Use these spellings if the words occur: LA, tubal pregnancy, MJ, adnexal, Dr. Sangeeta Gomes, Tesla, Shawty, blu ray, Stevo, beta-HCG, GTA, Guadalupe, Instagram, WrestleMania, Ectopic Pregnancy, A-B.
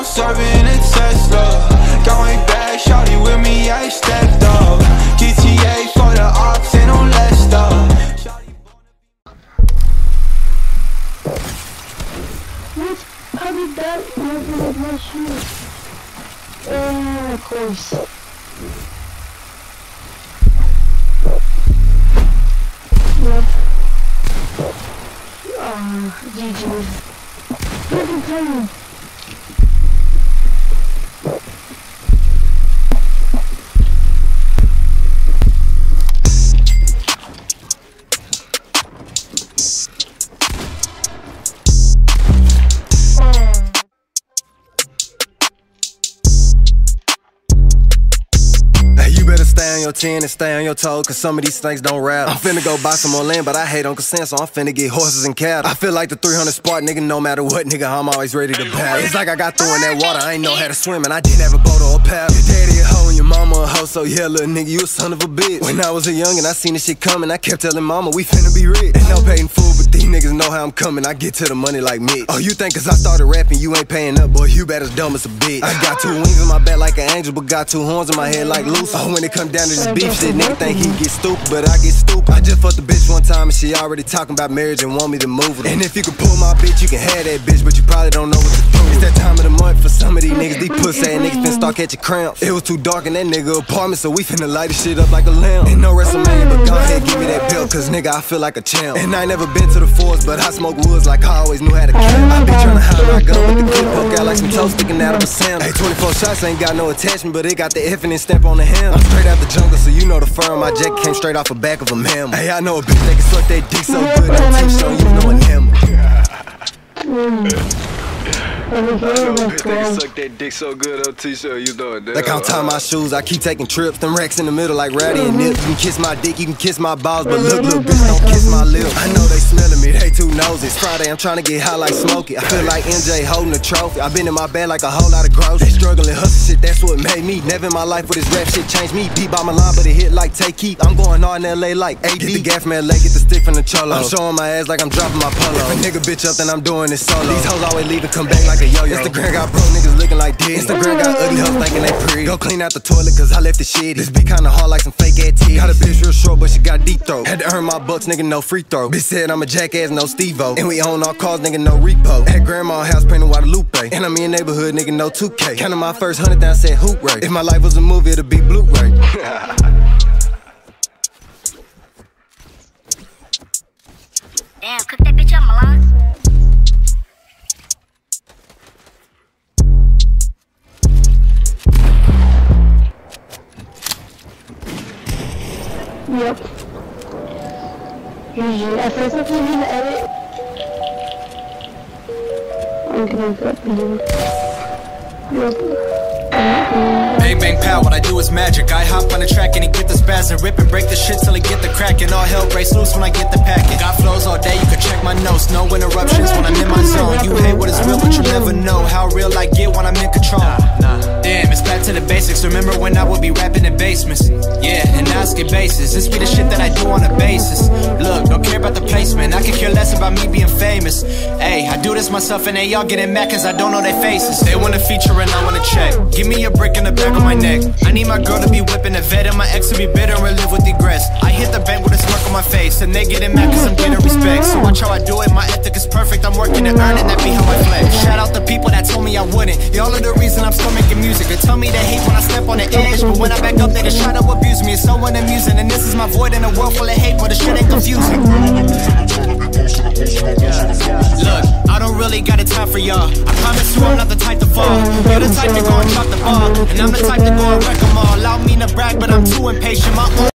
I'm serving a Tesla. Going back, Shawty with me, I stepped up. GTA for the ops and on Lester. How did that happen with my shoes? Of course. Yep. GG. Freaking timing. Stay on your 10 and stay on your toe, cause some of these things don't rattle. I'm finna go buy some more land, but I hate on consent, so I'm finna get horses and cattle. I feel like the 300 Spartan, nigga, no matter what, nigga, I'm always ready to battle. It's like I got thrown in that water, I ain't know how to swim, and I didn't have a boat or a paddle. Your daddy a hoe and your mama a hoe, so yeah, little nigga, you a son of a bitch. When I was a youngin', I seen this shit coming, I kept telling mama, we finna be rich. Ain't no payin' food, but these niggas know how I'm coming, I get to the money like me. Oh, you think cause I started rapping, you ain't paying up, boy, you bad as dumb as a bitch. I got 2 wings in my back like an angel, but got 2 horns in my head like Lucifer. Oh, when it come down to this beef shit, nigga think he get stupid, but I get stupid. I just fucked the bitch one time and she already talking about marriage and want me to move with her. And if you can pull my bitch, you can have that bitch, but you probably don't know what to do. It's that time of the month for some of these niggas, these pussy ass niggas finna start catching cramps. It was too dark in that nigga apartment, so we finna light this shit up like a lamp. Ain't no WrestleMania, but go ahead, give me that belt, cause nigga, I feel like a champ. And I ain't never been to the forest, but I smoke woods like I always knew how to camp. I be tryna hide my gun with the clip poke out like some toes sticking out of a sandwich. Hey, 24 shots ain't got no attachment, but it got the effing and stamp on the handle. I'm straight out the jungle, so you know the firm. My jacket came straight off the back of a mammal. Hey, I know a bitch that can suck that dick so good, no tips on you knowing him. I know a bitch that can suck that dick so good, no tips on you knowing him. Like I'm tying my shoes, I keep taking trips. Them racks in the middle like Ratty and Nip. You can kiss my dick, you can kiss my balls, but look, little bitch, don't kiss my lips. I know they smelling me, they too nosy. It's Friday, I'm trying to get high like Smokey. I feel like MJ holding a trophy. I've been in my bed like a whole lot of groceries. They struggling, hustling. That's what made me. Never in my life would this rap shit change me. Beat by my line, but it hit like take heat. I'm going on in LA like A-B. Get the gas from LA, get the stick from the cholo. I'm showing my ass like I'm dropping my polo. If a nigga bitch up, then I'm doing this solo. These hoes always leave and come back like a yo-yo. Instagram got broke niggas looking like this. Instagram got ugly hoes thinking they pretty. Go clean out the toilet, cause I left the shit. This be kinda hard like some fake ass teeth. Got a bitch real short, but she got deep throat. Had to earn my bucks, nigga, no free throw. Bitch said I'm a jackass, no Stevo. And we own our cars, nigga, no repo. At grandma's house, painting Guadalupe. And I'm in neighborhood, nigga, no 2K. Counting my first 100 down. I said hoop ray. If my life was a movie, it'd be Blu Ray. Damn, cook that bitch up, Milan. Yep. Usually, I feel like I'm gonna edit. I'm gonna go up and yep. Bang bang pow, what I do is magic. I hop on the track and he get the spaz and rip and break the shit till he get the crack. And all hell breaks loose when I get the packet. Got flows all day, you can check my notes. No interruptions when I'm in my zone. You hate what is real, but you never know how real I get when I'm in control. Damn, it's back to the basics. Remember when I would be rapping in basements? Yeah, and now it's get bases. This be the shit that I do on a basis. Look, don't care about the placement, I could care less about me being famous. Hey, I do this myself and they all getting mad cause I don't know their faces. They wanna feature and I wanna check. Give me a brick in the back of my neck. I need my girl to be whipping a vet and my ex to be bitter and live with regrets. I hit the bank with a smirk on my face and they getting mad cause I'm getting respect. So watch how I do it, my ethic is perfect. I'm working to earn it, that be how I flex. Shout out the people that told me I wouldn't. Y'all are the reason I'm still making music. They tell me they hate when I step on the edge, but when I back up they just try to abuse me. It's so unamusing and this is my void in a world full of hate, but this shit ain't confusing. Look, I don't really got a time for y'all. I promise you I'm not the type to fall. You're the type to go and drop the ball, and I'm the type to go and wreck them all. Allow me to brag, but I'm too impatient. My own